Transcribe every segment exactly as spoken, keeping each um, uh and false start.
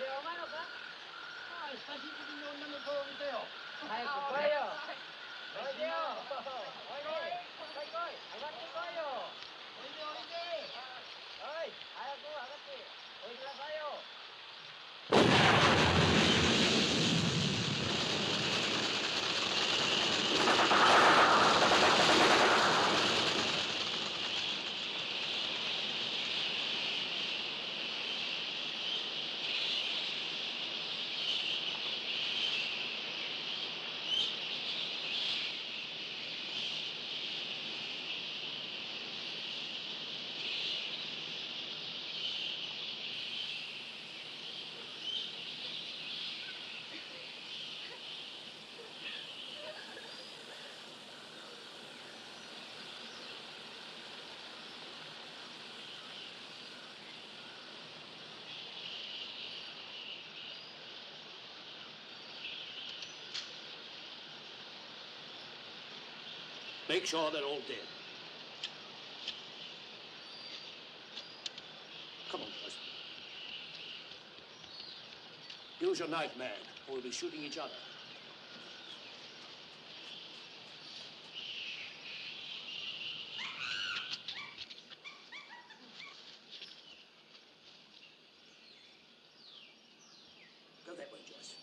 で、お前らさ、ああ久しぶりに女の子を見たよ。早く来いよ。来いよ。来い来い。来い来い。上がってこいよ。おいでおいで。おい、早く上がって。おいでなさいよ。Make sure they're all dead. Come on, boys. Use your knife, man, or we'll be shooting each other. Go that way, Joyce.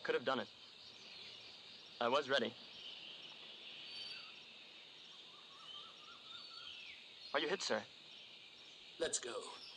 I could have done it. I was ready. Are you hit, sir? Let's go.